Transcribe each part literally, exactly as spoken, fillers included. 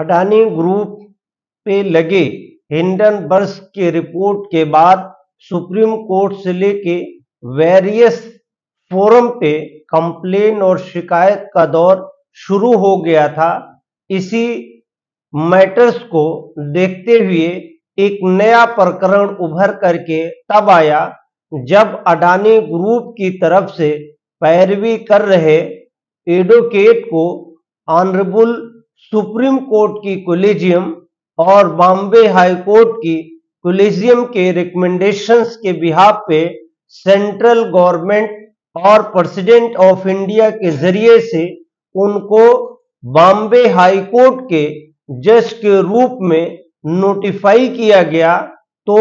Adani group पे लगे Hindenburg की रिपोर्ट के बाद सुप्रीम कोर्ट से लेके वेरियस फोरम पे कंप्लेन और शिकायत का दौर शुरू हो गया था। इसी मैटर्स को देखते हुए एक नया प्रकरण उभर करके तब आया जब अडानी ग्रुप की तरफ से पैरवी कर रहे एडवोकेट को ऑनरेबल सुप्रीम कोर्ट की कोलेजियम और बॉम्बे हाई कोर्ट की कोलेजियम के रिकमेंडेशंस के बिहाफ पे सेंट्रल गवर्नमेंट और प्रेसिडेंट ऑफ इंडिया के जरिए से उनको बॉम्बे हाई कोर्ट के जज के रूप में नोटिफाई किया गया। तो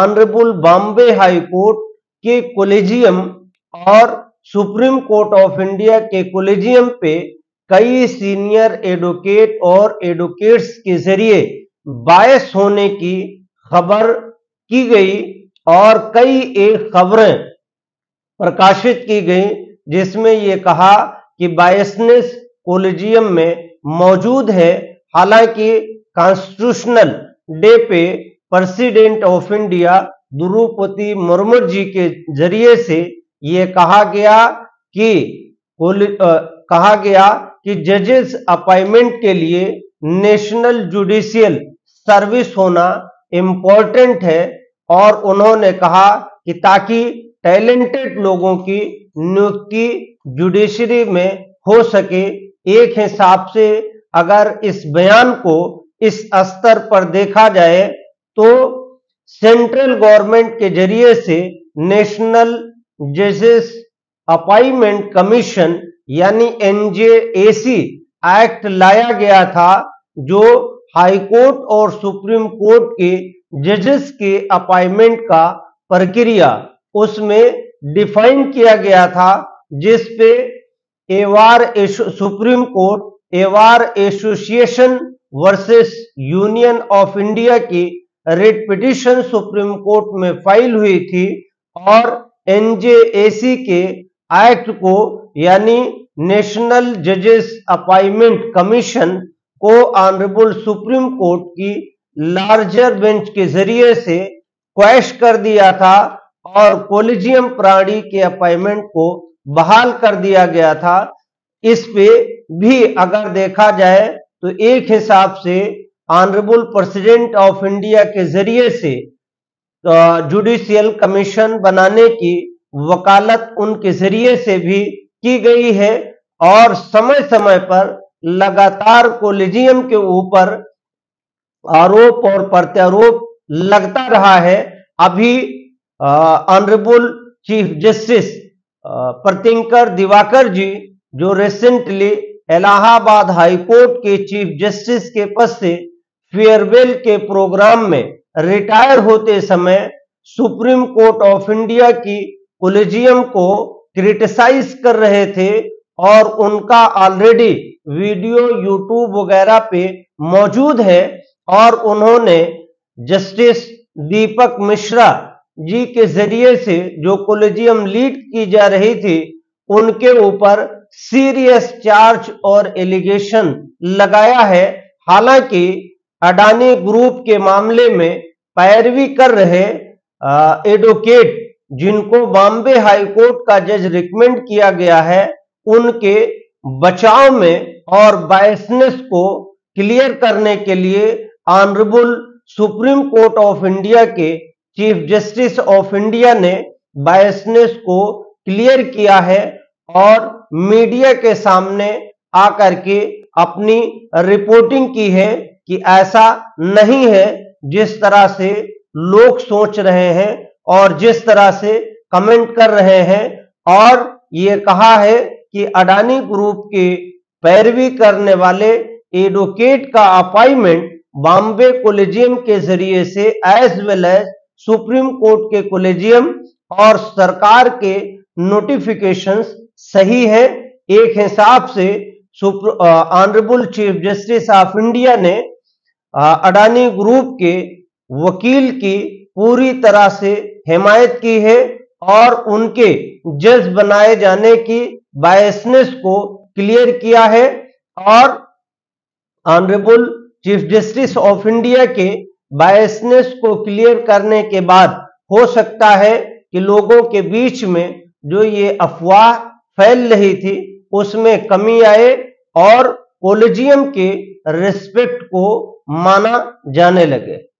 ऑनरेबल बॉम्बे हाई कोर्ट के कोलेजियम और सुप्रीम कोर्ट ऑफ इंडिया के कोलेजियम पे कई सीनियर एडवोकेट और एडवोकेट्स के जरिए बायस होने की खबर की गई और कई एक खबरें प्रकाशित की गई जिसमें यह कहा कि बायसनेस कोलेजियम में मौजूद है। हालांकि कॉन्स्टिट्यूशनल डे पे president of India Draupadi Murmu ji के जरिए से ये कहा गया कि कहा गया कि जजेस अपॉइंटमेंट के लिए नेशनल जुडिशियल सर्विस होना इम्पोर्टेंट है और उन्होंने कहा कि ताकि टैलेंटेड लोगों की नियुक्ति जुडिशरी में हो सके। एक हिसाब से अगर इस बयान को इस स्तर पर देखा जाए तो सेंट्रल गवर्नमेंट के जरिए से नेशनल जजेस अपॉइंटमेंट कमीशन यानी N J A C act लाया गया था जो हाई कोर्ट और सुप्रीम कोर्ट के जजेस के अपॉइंटमेंट का प्रक्रिया उसमें डिफाइन किया गया था, जिस पे एवार सुप्रीम कोर्ट एवार association versus union of India की रेट पिटिशन सुप्रीम कोर्ट में फाइल हुई थी और एन जे ए सी के एक्ट को यानी नेशनल जजेस अपॉइंटमेंट कमीशन को ऑनरेबल सुप्रीम कोर्ट की लार्जर बेंच के जरिए से क्वैश कर दिया था और कोलेजियम प्राणी के अपॉइंटमेंट को बहाल कर दिया गया था। इस पे भी अगर देखा जाए तो एक हिसाब से ऑनरेबल प्रेसिडेंट ऑफ इंडिया के जरिए से जुडिशियल कमीशन बनाने की वकालत उनके जरिए से भी की गई है और समय समय पर लगातार कोलेजियम के ऊपर आरोप और प्रत्यारोप लगता रहा है। अभी honourable chief justice Pritinker Diwaker ji जो रिसेंटली इलाहाबाद हाई कोर्ट के चीफ जस्टिस के पद से फेयरवेल के प्रोग्राम में रिटायर होते समय सुप्रीम कोर्ट ऑफ इंडिया की कोलेजियम को क्रिटिसाइज कर रहे थे और उनका ऑलरेडी वीडियो यूट्यूब वगैरह पे मौजूद है और उन्होंने जस्टिस दीपक मिश्रा जी के जरिए से जो कोलेजियम लीड की जा रही थी उनके ऊपर सीरियस चार्ज और एलिगेशन लगाया है। हालांकि अडानी ग्रुप के मामले में पैरवी कर रहे एडवोकेट जिनको बॉम्बे हाई कोर्ट का जज रिकमेंड किया गया है उनके बचाव में और बायसनेस को क्लियर करने के लिए honourable supreme court of India के चीफ जस्टिस ऑफ इंडिया ने बायसनेस को क्लियर किया है और मीडिया के सामने आकर के अपनी रिपोर्टिंग की है कि ऐसा नहीं है जिस तरह से लोग सोच रहे हैं और जिस तरह से कमेंट कर रहे हैं। और ये कहा है कि अडानी ग्रुप के पैरवी करने वाले एडवोकेट का अपॉइंटमेंट बॉम्बे कोलेजियम के जरिए से as well as supreme court के कोलेजियम और सरकार के नोटिफिकेशंस सही है। एक हिसाब से honourable chief justice of India ने अडानी ग्रुप के वकील की पूरी तरह से हिमायत की है और उनके जज बनाए जाने की बायसनेस को क्लियर किया है और honourable chief justice of India के बायसनेस को क्लियर करने के बाद हो सकता है कि लोगों के बीच में जो ये अफवाह फैल रही थी उसमें कमी आए और कॉलेजियम के रिस्पेक्ट को माना जाने लगे।